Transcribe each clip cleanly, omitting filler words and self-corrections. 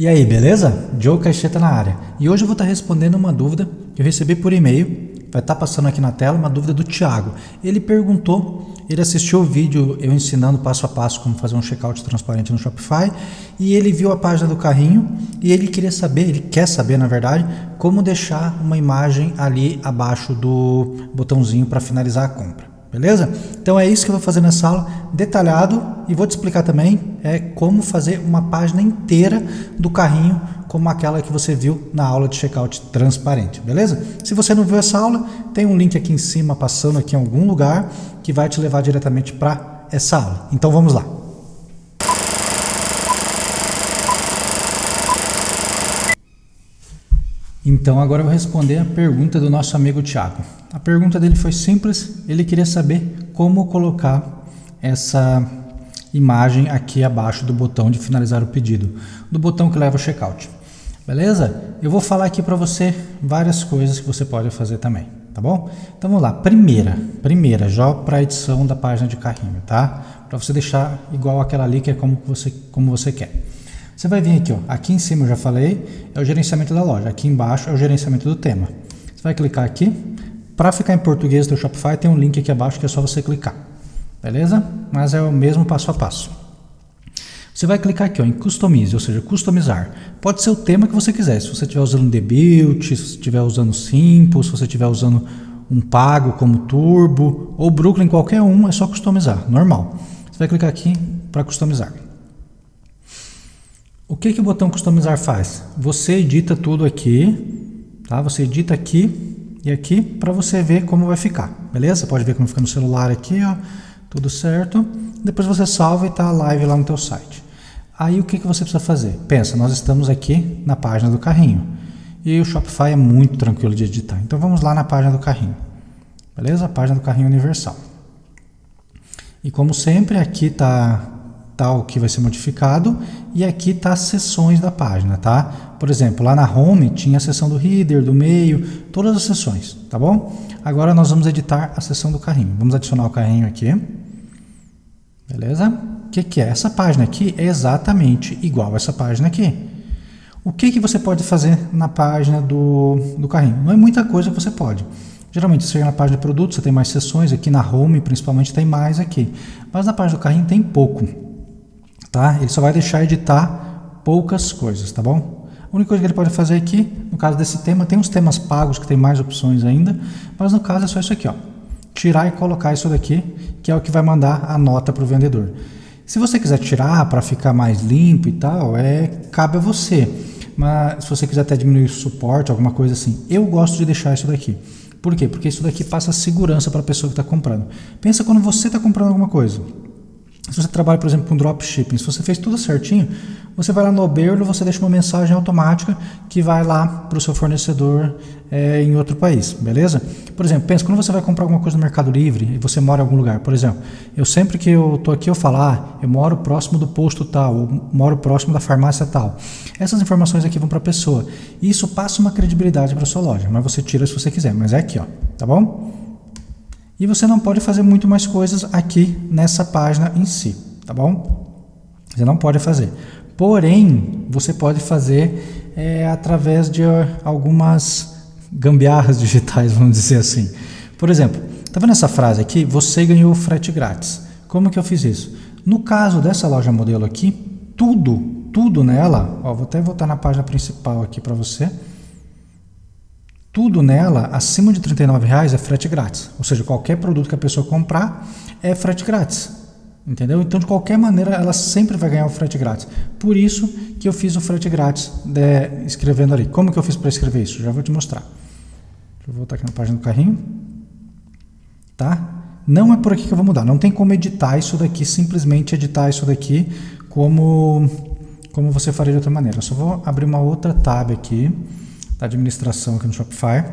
E aí, beleza? Diogo Caixeta na área. E hoje eu vou estar respondendo uma dúvida que eu recebi por e-mail, vai estar passando aqui na tela, uma dúvida do Thiago. Ele perguntou, ele assistiu o vídeo eu ensinando passo a passo como fazer um checkout transparente no Shopify, e ele viu a página do carrinho e ele queria saber, ele quer saber na verdade, como deixar uma imagem ali abaixo do botãozinho para finalizar a compra. Beleza? Então é isso que eu vou fazer nessa aula, detalhado, e vou te explicar também como fazer uma página inteira do carrinho como aquela que você viu na aula de checkout transparente, beleza? Se você não viu essa aula, tem um link aqui em cima passando aqui em algum lugar que vai te levar diretamente para essa aula. Então vamos lá. Então agora eu vou responder a pergunta do nosso amigo Thiago. A pergunta dele foi simples, ele queria saber como colocar essa imagem aqui abaixo do botão de finalizar o pedido, do botão que leva ao checkout. Beleza? Eu vou falar aqui para você várias coisas que você pode fazer também, tá bom? Então vamos lá, primeira, já para a edição da página de carrinho, tá? Para você deixar igual aquela ali que é como você quer. Você vai vir aqui, ó, aqui em cima eu já falei, é o gerenciamento da loja, aqui embaixo é o gerenciamento do tema. Você vai clicar aqui, para ficar em português do Shopify tem um link aqui abaixo que é só você clicar, beleza? Mas é o mesmo passo a passo. Você vai clicar aqui, ó, em Customize, ou seja, customizar. Pode ser o tema que você quiser, se você estiver usando The Build, se você estiver usando Simple, se você estiver usando um pago como Turbo, ou Brooklyn, qualquer um, é só customizar, normal. Você vai clicar aqui para customizar. O que que o botão customizar faz? Você edita tudo aqui, tá? Você edita aqui e aqui para você ver como vai ficar, beleza? Você pode ver como fica no celular aqui, ó, tudo certo. Depois você salva e tá a live lá no teu site. Aí o que que você precisa fazer? Pensa, nós estamos aqui na página do carrinho e o Shopify é muito tranquilo de editar. Então vamos lá na página do carrinho, beleza? A página do carrinho universal. E como sempre aqui tá o que vai ser modificado e aqui tá as seções da página, tá? Por exemplo, lá na home tinha a seção do header, do meio, todas as seções, tá bom? Agora nós vamos editar a seção do carrinho. Vamos adicionar o carrinho aqui, beleza? O que é? Essa página aqui é exatamente igual a essa página aqui. O que você pode fazer na página do carrinho? Não é muita coisa que você pode. Geralmente você chega na página de produto, você tem mais seções, aqui na home principalmente tem mais aqui, mas na página do carrinho tem pouco. Tá? Ele só vai deixar editar poucas coisas, tá bom? A única coisa que ele pode fazer aqui, no caso desse tema, tem uns temas pagos que tem mais opções ainda, mas no caso é só isso aqui, ó. Tirar e colocar isso daqui, que é o que vai mandar a nota para o vendedor. Se você quiser tirar para ficar mais limpo e tal, cabe a você. Mas se você quiser até diminuir o suporte, alguma coisa assim, eu gosto de deixar isso daqui. Por quê? Porque isso daqui passa segurança para a pessoa que está comprando. Pensa quando você está comprando alguma coisa. Se você trabalha, por exemplo, com dropshipping, se você fez tudo certinho, você vai lá no Oberlo, você deixa uma mensagem automática que vai lá para o seu fornecedor em outro país, beleza? Por exemplo, pensa, quando você vai comprar alguma coisa no Mercado Livre e você mora em algum lugar, por exemplo, eu sempre que eu estou aqui eu falo, eu moro próximo do posto tal, eu moro próximo da farmácia tal. Essas informações aqui vão para a pessoa. Isso passa uma credibilidade para a sua loja, mas você tira se você quiser, mas é aqui, ó, tá bom? E você não pode fazer muito mais coisas aqui nessa página em si, tá bom? Você não pode fazer. Porém, você pode fazer através de algumas gambiarras digitais, vamos dizer assim. Por exemplo, tá vendo essa frase aqui? Você ganhou frete grátis. Como que eu fiz isso? No caso dessa loja modelo aqui, tudo nela, ó, vou até voltar na página principal aqui para você. Tudo nela, acima de R$39,00 é frete grátis, ou seja, qualquer produto que a pessoa comprar é frete grátis, entendeu? Então, de qualquer maneira, ela sempre vai ganhar o frete grátis. Por isso que eu fiz o frete grátis escrevendo ali. Como que eu fiz para escrever isso? Já vou te mostrar. Deixa eu voltar aqui na página do carrinho. Tá? Não é por aqui que eu vou mudar, não tem como editar isso daqui, simplesmente editar isso daqui como você faria de outra maneira. Eu só vou abrir uma outra tab aqui. Da administração aqui no Shopify,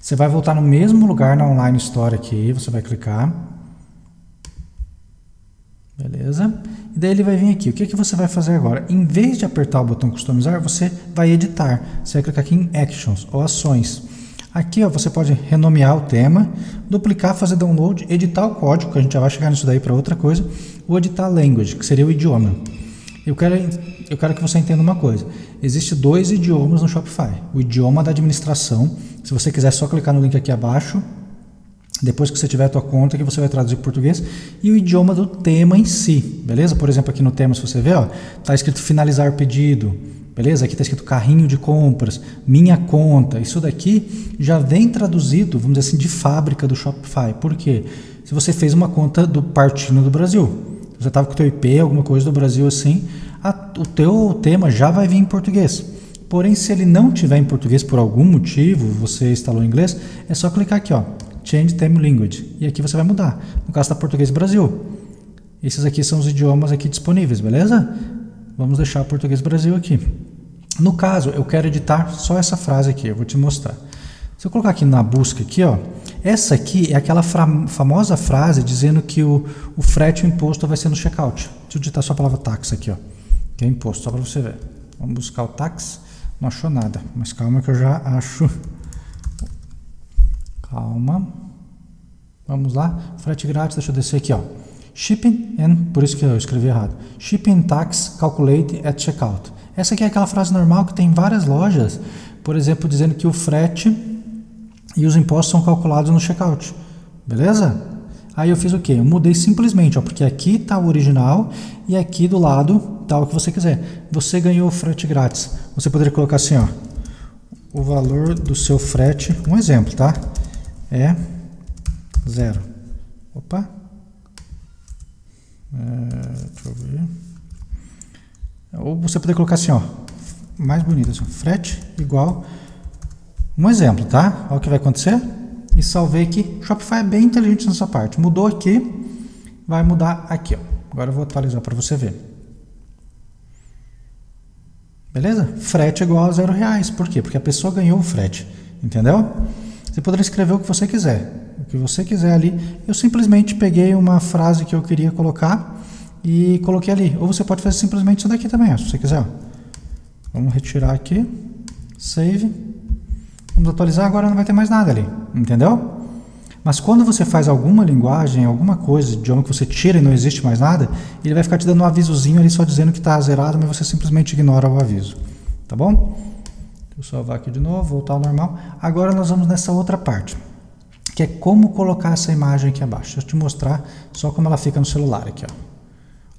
você vai voltar no mesmo lugar na Online Store aqui, você vai clicar, beleza? E daí ele vai vir aqui, o que você vai fazer agora? Em vez de apertar o botão customizar, você vai editar, você vai clicar aqui em Actions ou Ações, aqui ó, você pode renomear o tema, duplicar, fazer download, editar o código, que a gente já vai chegar nisso daí para outra coisa, ou editar Language, que seria o idioma. Eu quero que você entenda uma coisa. Existem dois idiomas no Shopify. O idioma da administração. Se você quiser, só clicar no link aqui abaixo. Depois que você tiver a tua conta, que você vai traduzir para o português. E o idioma do tema em si, beleza? Por exemplo, aqui no tema, se você ver, ó, tá escrito finalizar pedido, beleza? Aqui tá escrito carrinho de compras, minha conta. Isso daqui já vem traduzido, vamos dizer assim, de fábrica do Shopify. Por quê? Se você fez uma conta do partindo do Brasil, você tava com o teu IP, alguma coisa do Brasil assim, o teu tema já vai vir em português. Porém, se ele não tiver em português por algum motivo, você instalou em inglês, é só clicar aqui, ó, Change Theme Language, e aqui você vai mudar. No caso tá português Brasil. Esses aqui são os idiomas aqui disponíveis, beleza? Vamos deixar português Brasil aqui. No caso, eu quero editar só essa frase aqui, eu vou te mostrar. Se eu colocar aqui na busca aqui, ó, essa aqui é aquela famosa frase dizendo que o frete e o imposto vai ser no checkout. Deixa eu digitar só a palavra táxi aqui, ó, que é imposto, só para você ver. Vamos buscar o táxi. Não achou nada, mas calma que eu já acho. Calma, vamos lá, frete grátis, deixa eu descer aqui, ó, shipping and, por isso que eu escrevi errado, shipping tax calculate at checkout. Essa aqui é aquela frase normal que tem em várias lojas, por exemplo, dizendo que o frete e os impostos são calculados no checkout, beleza? Aí eu fiz o que? Eu mudei simplesmente, ó, porque aqui tá o original e aqui do lado tá o que você quiser. Você ganhou o frete grátis, você poderia colocar assim, ó, o valor do seu frete, um exemplo, tá? É 0. Opa. Deixa eu ver. Ou você poder colocar assim, ó, mais bonito assim, frete igual, um exemplo, tá? Olha o que vai acontecer. E salvei aqui. Shopify é bem inteligente nessa parte. Mudou aqui, vai mudar aqui, ó. Agora eu vou atualizar para você ver. Beleza? Frete igual a R$0. Por quê? Porque a pessoa ganhou o frete, entendeu? Você poderia escrever o que você quiser. O que você quiser ali. Eu simplesmente peguei uma frase que eu queria colocar e coloquei ali. Ou você pode fazer simplesmente isso daqui também, ó, se você quiser. Vamos retirar aqui. Save. Vamos atualizar, agora não vai ter mais nada ali. Entendeu? Mas quando você faz alguma linguagem, alguma coisa, idioma que você tira e não existe mais nada, ele vai ficar te dando um avisozinho ali só dizendo que está zerado, mas você simplesmente ignora o aviso. Tá bom? Deixa eu salvar aqui de novo, voltar ao normal. Agora nós vamos nessa outra parte, que é como colocar essa imagem aqui abaixo. Deixa eu te mostrar só como ela fica no celular aqui,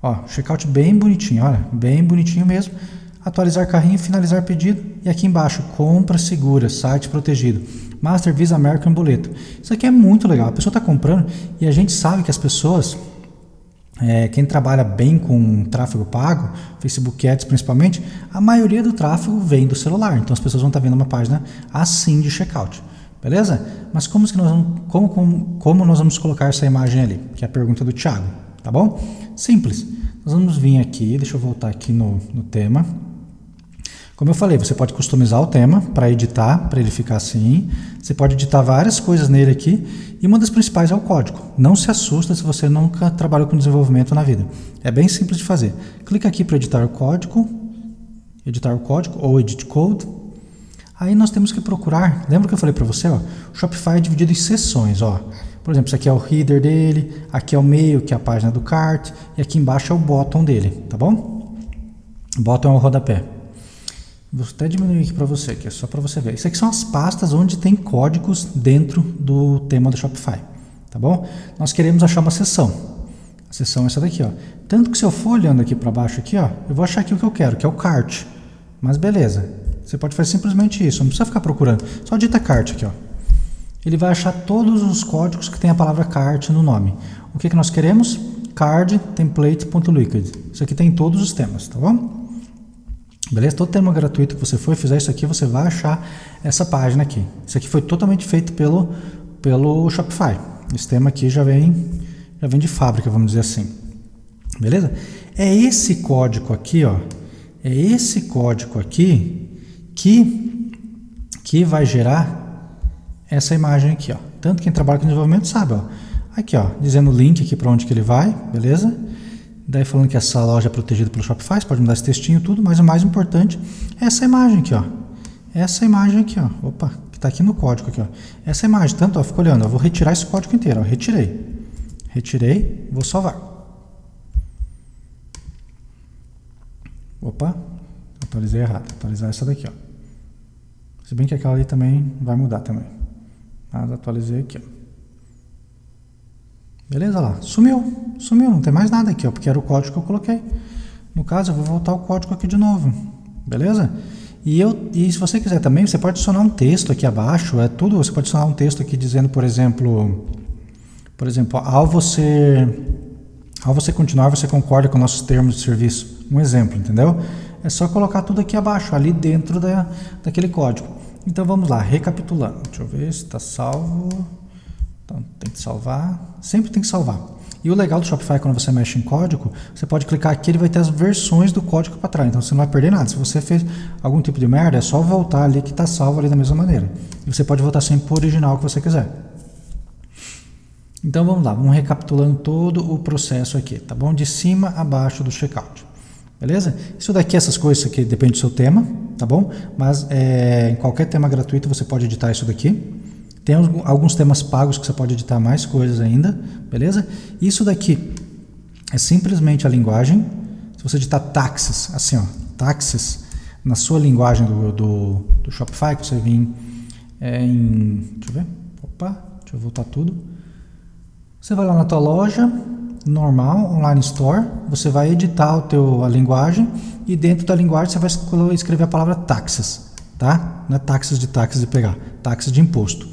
ó. Ó, checkout bem bonitinho, olha, bem bonitinho mesmo. Atualizar carrinho, finalizar pedido. E aqui embaixo, compra segura, site protegido, Master, Visa, American, boleto. Isso aqui é muito legal, a pessoa está comprando e a gente sabe que as pessoas... quem trabalha bem com tráfego pago, Facebook Ads principalmente, a maioria do tráfego vem do celular, então as pessoas vão estar vendo uma página assim de checkout, beleza? Mas como nós vamos colocar essa imagem ali? Que é a pergunta do Thiago, tá bom? Simples, nós vamos vir aqui, deixa eu voltar aqui no tema. Como eu falei, você pode customizar o tema para editar, para ele ficar assim. Você pode editar várias coisas nele aqui. E uma das principais é o código. Não se assusta se você nunca trabalhou com desenvolvimento na vida. É bem simples de fazer. Clica aqui para editar o código ou edit code. Aí nós temos que procurar, lembra que eu falei para você, ó, o Shopify é dividido em seções, ó. Por exemplo, isso aqui é o header dele, aqui é o meio, que é a página do cart, e aqui embaixo é o bottom dele, tá bom? O bottom é o rodapé. Vou até diminuir aqui para você, que é só para você ver. Isso aqui são as pastas onde tem códigos dentro do tema do Shopify, tá bom? Nós queremos achar uma seção. A seção é essa daqui, ó. Tanto que se eu for olhando aqui para baixo aqui, ó, eu vou achar aqui o que eu quero, que é o cart. Mas beleza. Você pode fazer simplesmente isso, não precisa ficar procurando. Só digita cart aqui, ó. Ele vai achar todos os códigos que tem a palavra cart no nome. O que nós queremos? Card template.liquid. Isso aqui tem todos os temas, tá bom? Beleza? Todo tema gratuito que você for fizer isso aqui, você vai achar essa página aqui. Isso aqui foi totalmente feito pelo Shopify. Esse tema aqui já vem de fábrica, vamos dizer assim. Beleza? É esse código aqui, ó. É esse código aqui que vai gerar essa imagem aqui, ó. Tanto quem trabalha com desenvolvimento sabe, ó. Aqui, ó, dizendo o link aqui para onde que ele vai, beleza? Daí falando que essa loja é protegida pelo Shopify, você pode mudar esse textinho tudo, mas o mais importante é essa imagem aqui, ó. Essa imagem aqui, ó. Opa, que tá aqui no código aqui, ó. Essa imagem, tanto, ó, fica olhando, eu vou retirar esse código inteiro, ó. Retirei. Retirei, vou salvar. Opa, atualizei errado. Atualizar essa daqui, ó. Se bem que aquela ali também vai mudar também. Mas atualizei aqui, ó. Beleza, olha lá, sumiu, não tem mais nada aqui, ó, porque era o código que eu coloquei. No caso, eu vou voltar o código aqui de novo, beleza? E se você quiser também, você pode adicionar um texto aqui abaixo, é tudo, você pode adicionar um texto aqui dizendo, por exemplo, ao você continuar, você concorda com nossos termos de serviço. Um exemplo, entendeu? É só colocar tudo aqui abaixo, ali dentro daquele código. Então vamos lá, recapitulando, deixa eu ver se está salvo. Então, tem que salvar, sempre tem que salvar. E o legal do Shopify, quando você mexe em código, você pode clicar aqui, ele vai ter as versões do código para trás, então você não vai perder nada. Se você fez algum tipo de merda, é só voltar ali que está salvo ali da mesma maneira. E você pode voltar sempre para o original que você quiser. Então vamos lá, vamos recapitulando todo o processo aqui, tá bom? De cima a baixo do checkout, beleza? Isso daqui, essas coisas aqui, depende do seu tema, tá bom? Mas em qualquer tema gratuito você pode editar isso daqui. Tem alguns temas pagos que você pode editar mais coisas ainda, beleza? Isso daqui é simplesmente a linguagem. Se você editar táxis, assim ó, táxis, na sua linguagem do Shopify, que você vem deixa eu ver, opa, deixa eu voltar tudo. Você vai lá na tua loja, normal, online store, você vai editar a linguagem e dentro da linguagem você vai escrever a palavra táxis, tá? Não é táxis de táxis de pegar, táxis de imposto.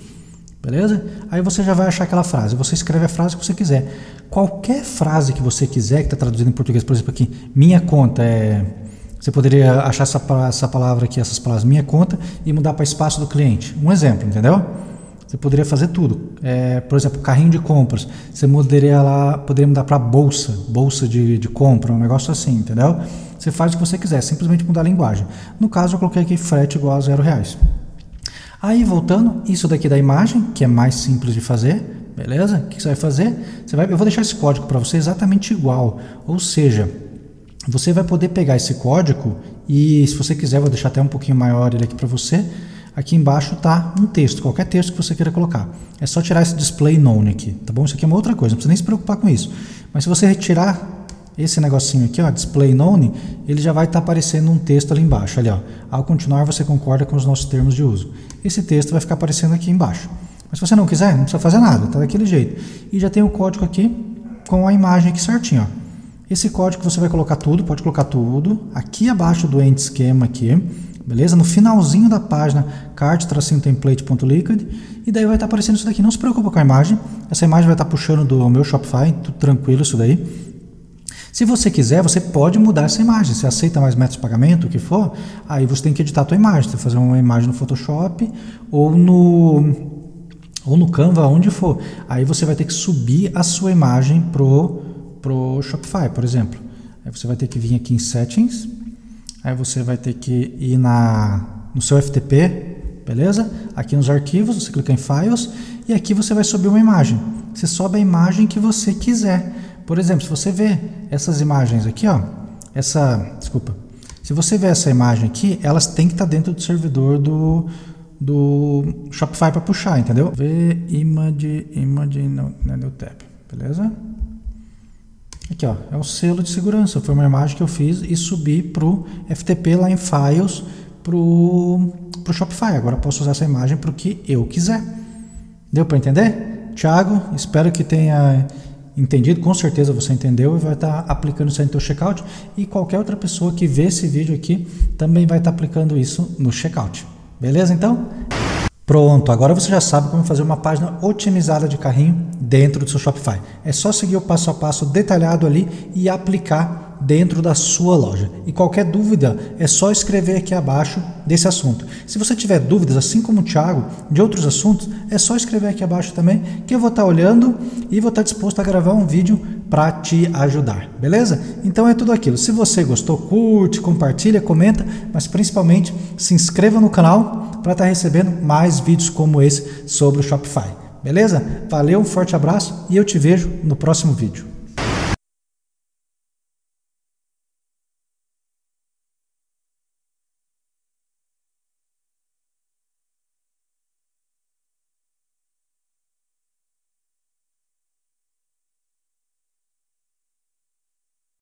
Beleza? Aí você já vai achar aquela frase, você escreve a frase que você quiser. Qualquer frase que você quiser, que está traduzida em português, por exemplo aqui, minha conta, você poderia achar essa palavra aqui, essas palavras, minha conta, e mudar para espaço do cliente. Um exemplo, entendeu? Você poderia fazer tudo. Por exemplo, carrinho de compras, você poderia mudar para bolsa de compra, um negócio assim, entendeu? Você faz o que você quiser, simplesmente mudar a linguagem. No caso, eu coloquei aqui frete igual a R$0. Aí voltando, isso daqui da imagem, que é mais simples de fazer, beleza? O que você vai fazer? Eu vou deixar esse código para você exatamente igual, ou seja, você vai poder pegar esse código e se você quiser, eu vou deixar até um pouquinho maior ele aqui para você, aqui embaixo tá um texto, qualquer texto que você queira colocar, é só tirar esse display none aqui, tá bom? Isso aqui é uma outra coisa, não precisa nem se preocupar com isso, mas se você retirar esse negocinho aqui, ó, display none, ele já vai estar aparecendo um texto ali embaixo, ali ó, ao continuar você concorda com os nossos termos de uso. Esse texto vai ficar aparecendo aqui embaixo, mas se você não quiser, não precisa fazer nada, tá daquele jeito. E já tem o código aqui com a imagem aqui certinho, ó. Esse código você vai colocar tudo, pode colocar tudo, aqui abaixo do end schema aqui, beleza? No finalzinho da página, cart-template.liquid, e daí vai estar aparecendo isso daqui, não se preocupa com a imagem, essa imagem vai estar puxando do meu Shopify, tudo tranquilo isso daí. Se você quiser, você pode mudar essa imagem, você aceita mais métodos de pagamento, o que for, aí você tem que editar a tua imagem, você vai fazer uma imagem no Photoshop ou no Canva, onde for, aí você vai ter que subir a sua imagem pro Shopify, por exemplo, aí você vai ter que vir aqui em Settings, aí você vai ter que ir no seu FTP, beleza? Aqui nos arquivos, você clica em Files e aqui você vai subir uma imagem, você sobe a imagem que você quiser. Por exemplo, se você vê essas imagens aqui, ó, se você vê essa imagem aqui, elas têm que estar dentro do servidor do Shopify para puxar, entendeu? Ver image no tab, beleza? Aqui, ó, é o selo de segurança, foi uma imagem que eu fiz e subi pro FTP lá em Files pro Shopify. Agora eu posso usar essa imagem para o que eu quiser. Deu para entender? Thiago, espero que tenha entendido, com certeza você entendeu e vai estar aplicando isso aí no teu checkout, e qualquer outra pessoa que vê esse vídeo aqui também vai estar aplicando isso no checkout. Beleza então? Pronto, agora você já sabe como fazer uma página otimizada de carrinho dentro do seu Shopify. É só seguir o passo a passo detalhado ali e aplicar dentro da sua loja. E qualquer dúvida é só escrever aqui abaixo desse assunto. Se você tiver dúvidas, assim como o Thiago, de outros assuntos, é só escrever aqui abaixo também que eu vou estar olhando e vou estar disposto a gravar um vídeo para te ajudar, beleza? Então é tudo aquilo. Se você gostou, curte, compartilha, comenta, mas principalmente se inscreva no canal para estar recebendo mais vídeos como esse sobre o Shopify, beleza? Valeu, um forte abraço e eu te vejo no próximo vídeo.